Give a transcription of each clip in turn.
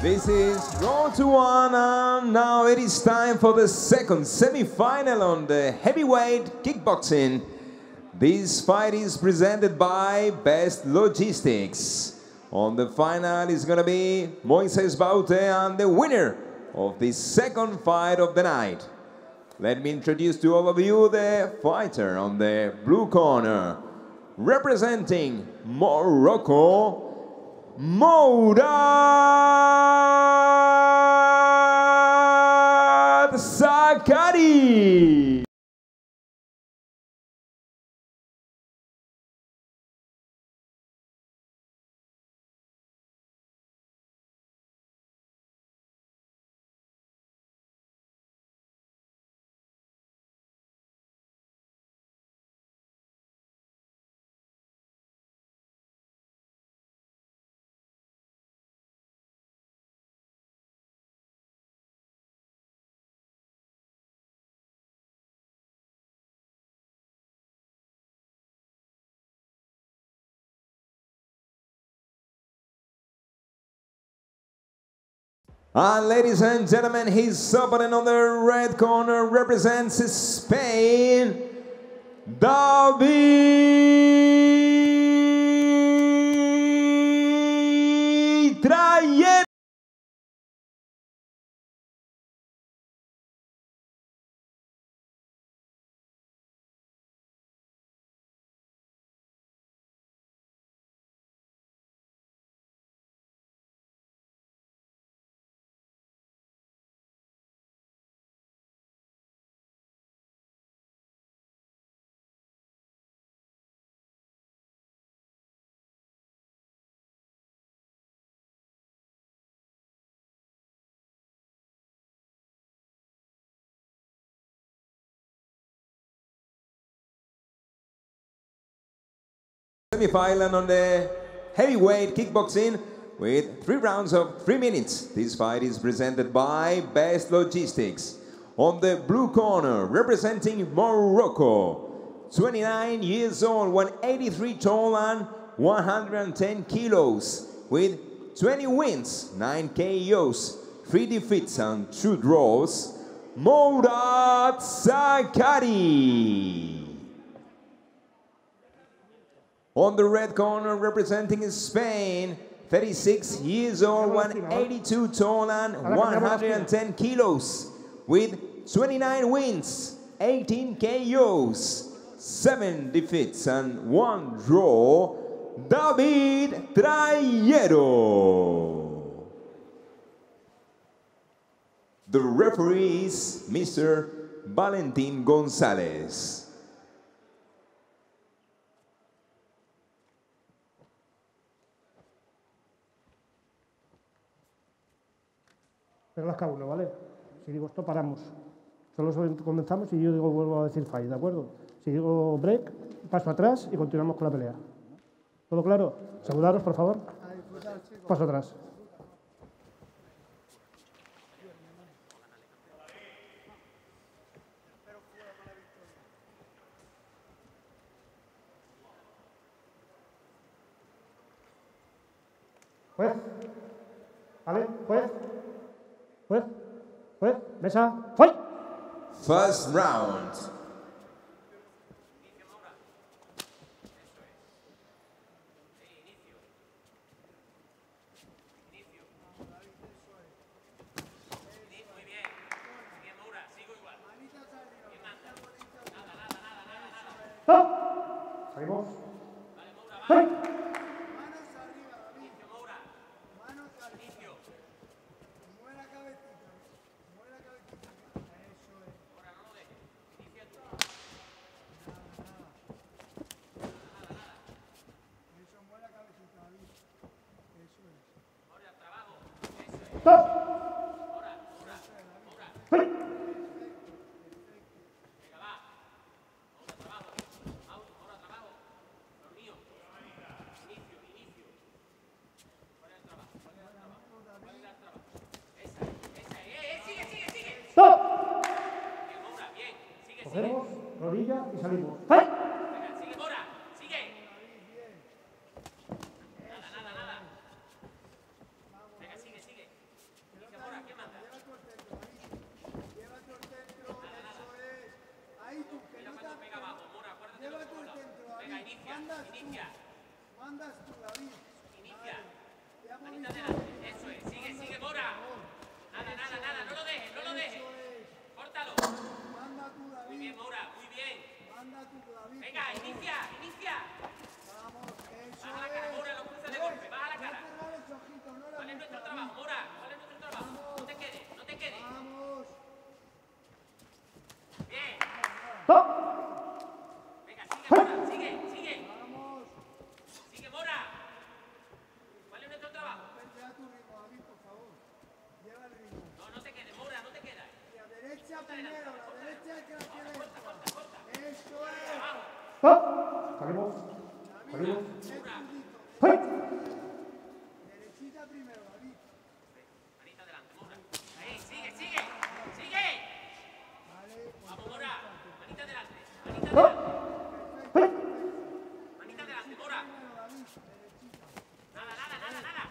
This is round to one, and now it is time for the second semi-final on the heavyweight kickboxing. This fight is presented by Best Logistics. On the final is going to be Moisés Baute, and the winner of the second fight of the night. Let me introduce to all of you the fighter on the blue corner, representing Morocco, Mourad Zakari. And ladies and gentlemen, his opponent on the red corner represents Spain, David Trallero. Semi-final on the heavyweight kickboxing with 3 rounds of 3 minutes. This fight is presented by Best Logistics. On the blue corner, representing Morocco, 29 years old, 183 tall and 110 kilos, with 20 wins, 9 KOs, 3 defeats and 2 draws, Mourad Zakari. On the red corner, representing Spain, 36 years old, 182 tall and 110 kilos, with 29 wins, 18 KOs, 7 defeats and 1 draw, David Trallero. The referee is Mr. Valentín González. Reglas K1, ¿vale? Si digo esto, paramos. Solo comenzamos y yo digo, vuelvo a decir fight, ¿de acuerdo? Si digo break, paso atrás y continuamos con la pelea. ¿Todo claro? Saludaros, por favor. Paso atrás. Juez. ¿Vale? Juez. Fight! First round. Cogemos, rodilla y salimos. ¡Ay! Venga, sigue, Mourad, sigue. Nada, nada, nada. Venga, sigue, sigue. ¡Ah! Salimos. Salimos. ¡Ay! Derechita primero, David. Manita de la Moura. Ahí, sigue, sigue. Sigue. Vale. Vamos, Moura. Manita delante. Manita delante. ¡Ay! Manita delante, Moura. Nada, nada, nada, nada.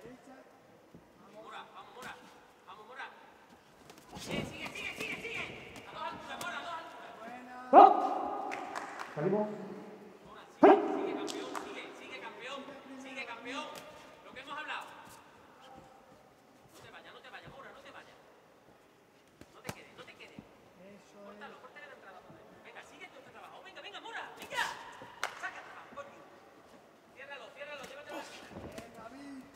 Derecha. Vamos, Moura. Vamos, Moura. Vamos, Moura. Sigue, sigue, sigue, sigue, sigue. A dos alturas, Moura, a dos alturas. Buena. ¡Ah! Salimos. Sigue, sigue campeón, sigue campeón, sigue campeón. Lo que hemos hablado. No te vayas, no te vayas, Moura, no te vayas. No te quedes, no te quedes. Córtalo, córtale la entrada. Venga, sigue tu trabajo. Venga, venga, Moura, venga. Saca trabajo, coño. Ciérralo, ciérralo, llévatelo.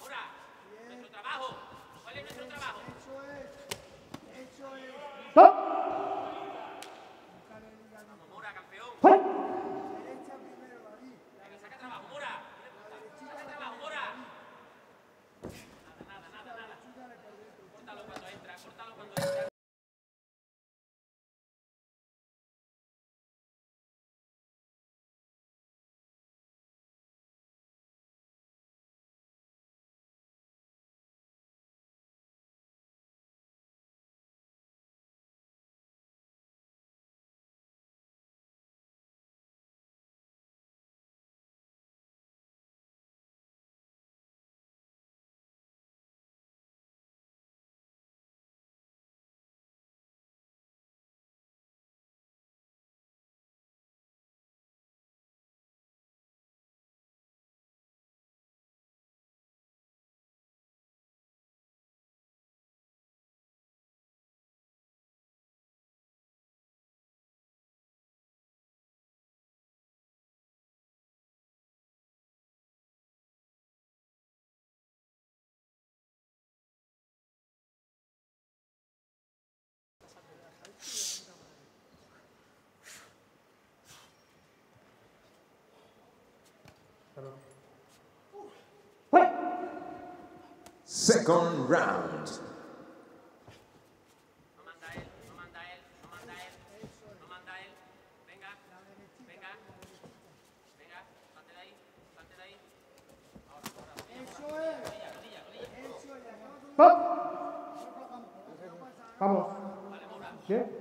Moura, nuestro trabajo. ¿Cuál es nuestro trabajo? Eso es. Second round. No manda él, no manda él, no manda él, no manda él. Venga, venga, venga, salte de ahí, salte de ahí. Ahora, ahora. Eso es. Rodilla, rodilla, rodilla. Vamos. Vale, Moura. ¿Qué? Vamos,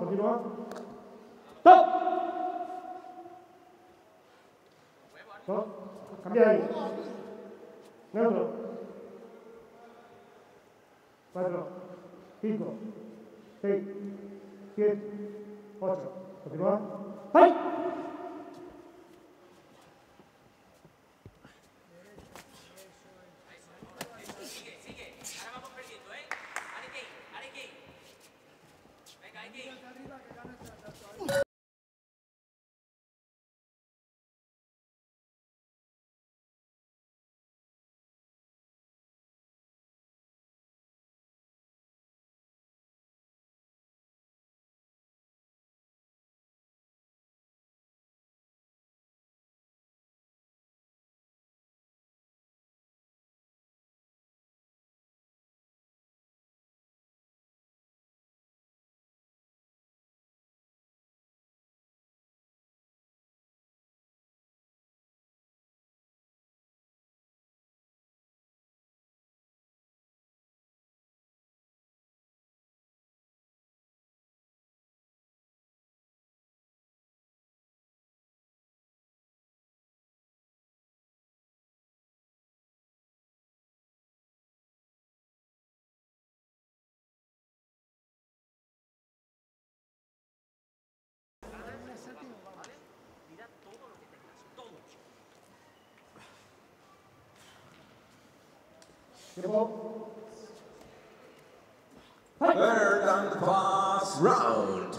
continúa. ¡Top! ¿No? Cambia ahí. Neutro. 4, 5, 6, 7, 8. Continúa. ¡Ay! Third and fast round.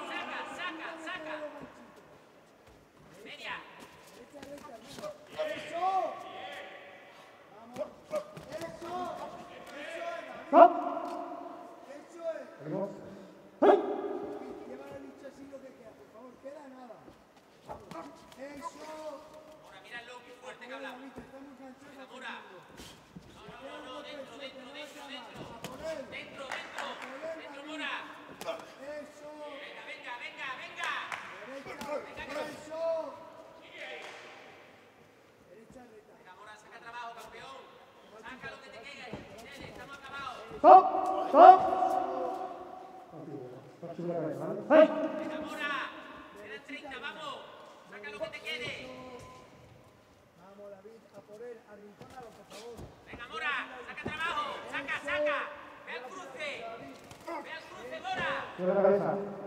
Saca, saca. Ve al cruce, Mourad.